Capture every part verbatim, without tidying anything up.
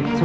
direkt zu.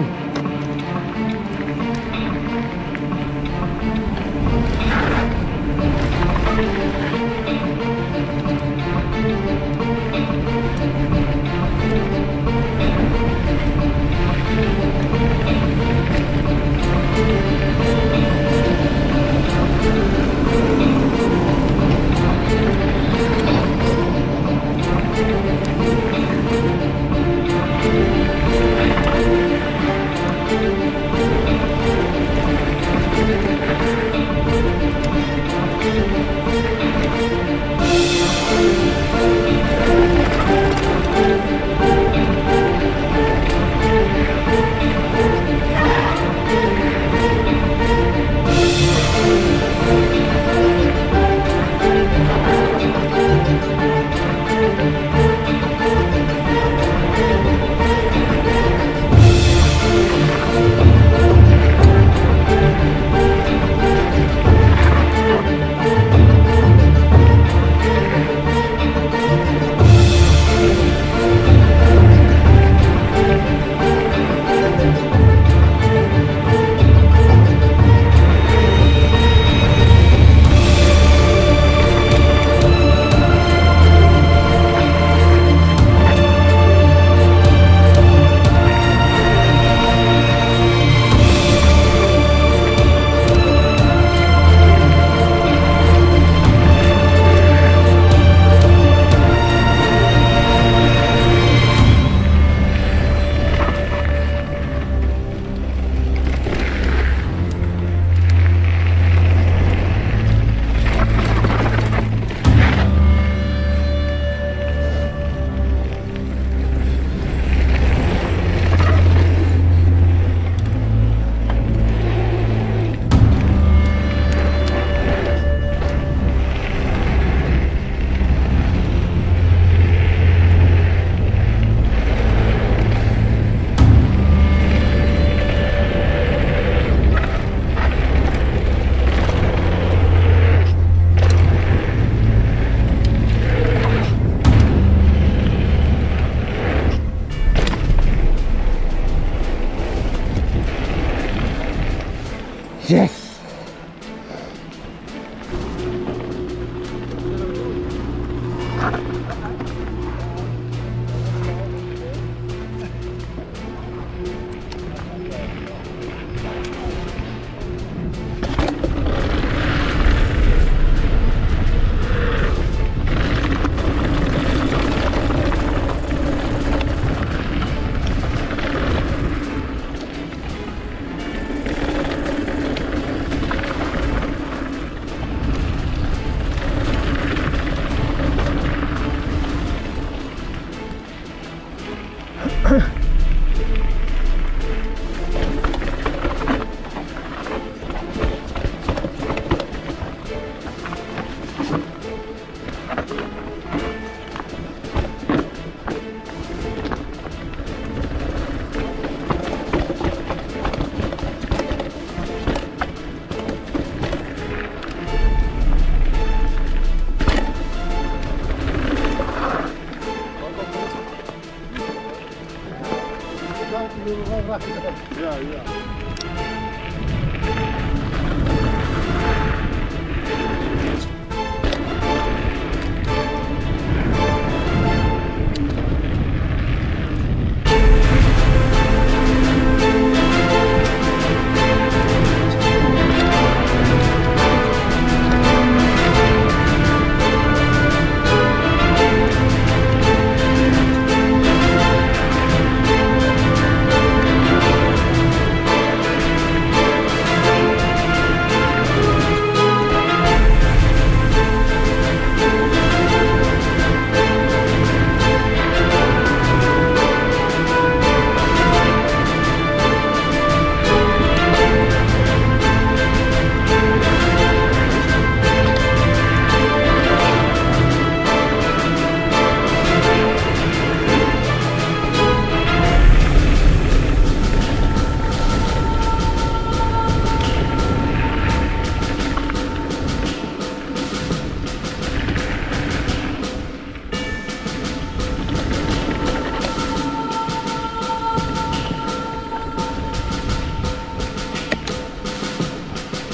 Yes!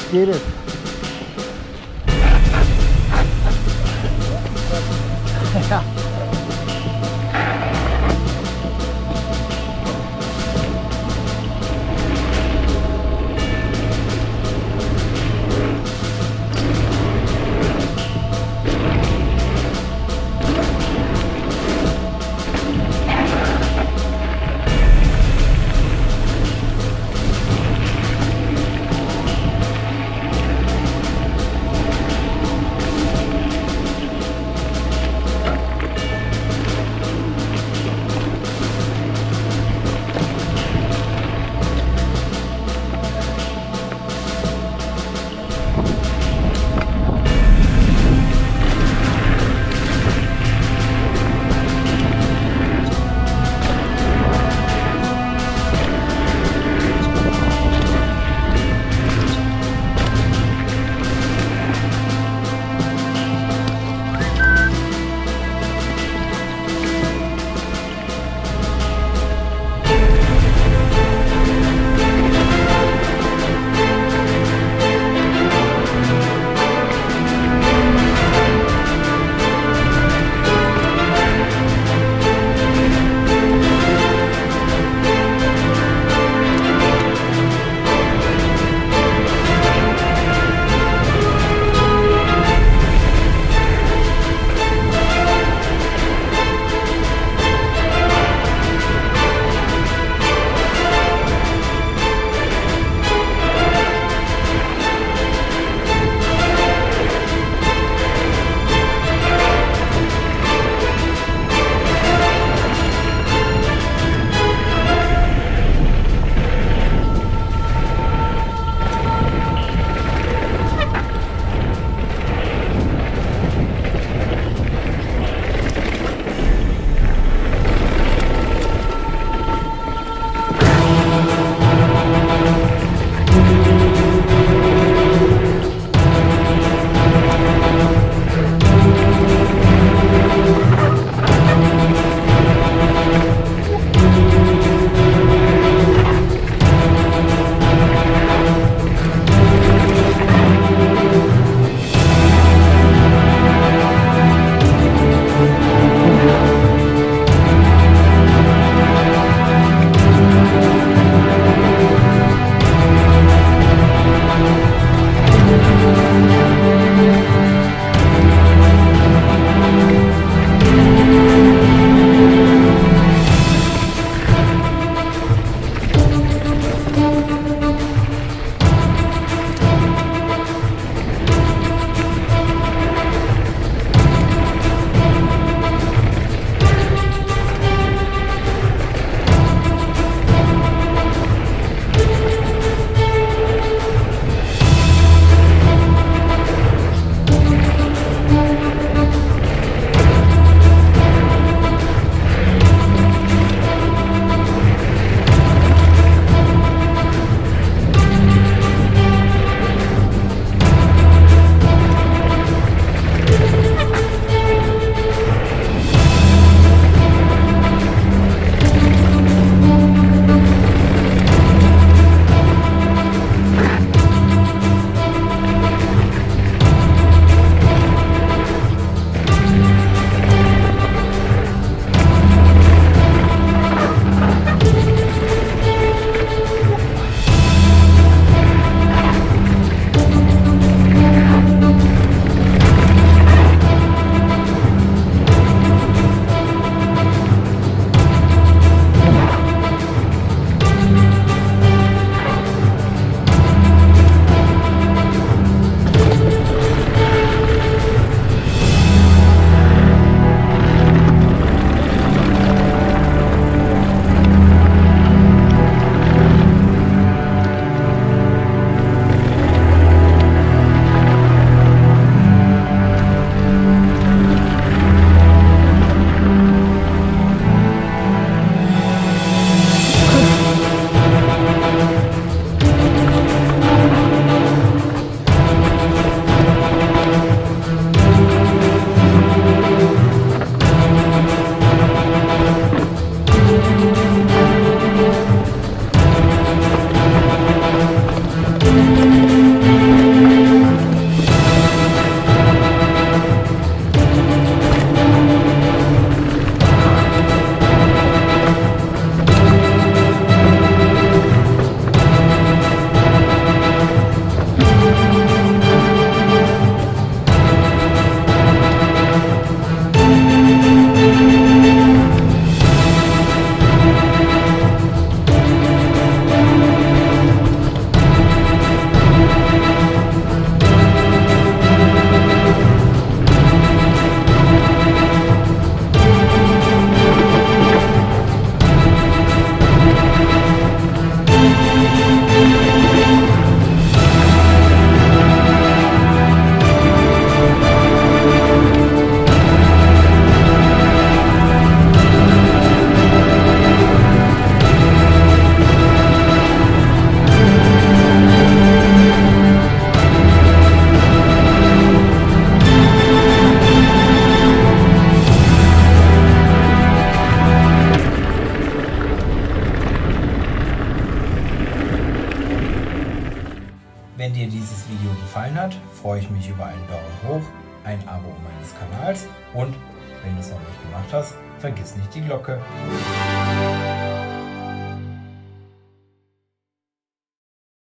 Schröder. Ja. Wenn dir dieses Video gefallen hat, freue ich mich über einen Daumen hoch, ein Abo meines Kanals und, wenn du es noch nicht gemacht hast, vergiss nicht die Glocke.